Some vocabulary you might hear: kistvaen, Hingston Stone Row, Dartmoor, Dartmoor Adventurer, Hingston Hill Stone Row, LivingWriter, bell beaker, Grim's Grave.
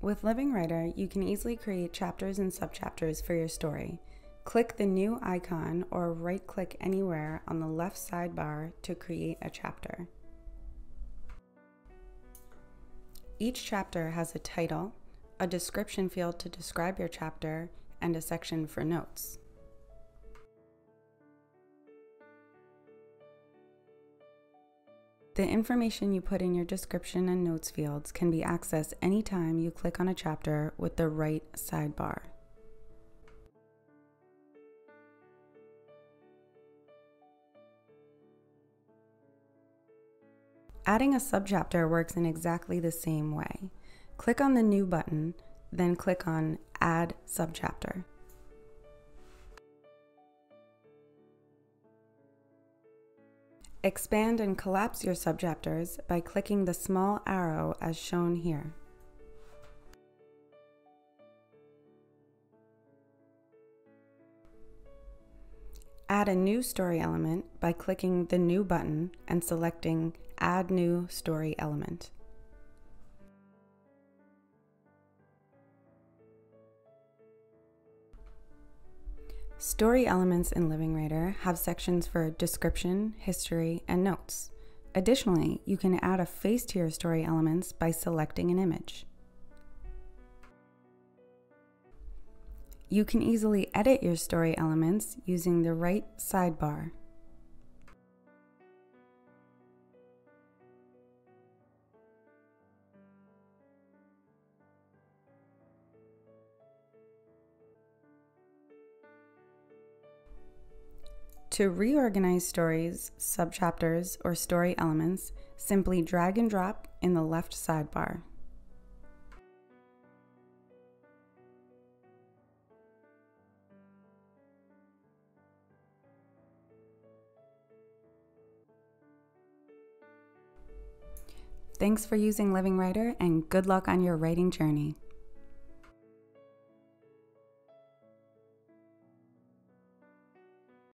With LivingWriter, you can easily create chapters and subchapters for your story. Click the new icon or right-click anywhere on the left sidebar to create a chapter. Each chapter has a title, a description field to describe your chapter, and a section for notes. The information you put in your description and notes fields can be accessed anytime you click on a chapter with the right sidebar. Adding a subchapter works in exactly the same way. Click on the New button, then click on Add Subchapter. Expand and collapse your subchapters by clicking the small arrow as shown here. Add a new story element by clicking the New button and selecting Add New Story Element. Story elements in LivingWriter have sections for description, history, and notes. Additionally, you can add a face to your story elements by selecting an image. You can easily edit your story elements using the right sidebar. To reorganize stories, subchapters, or story elements, simply drag and drop in the left sidebar. Thanks for using LivingWriter, and good luck on your writing journey.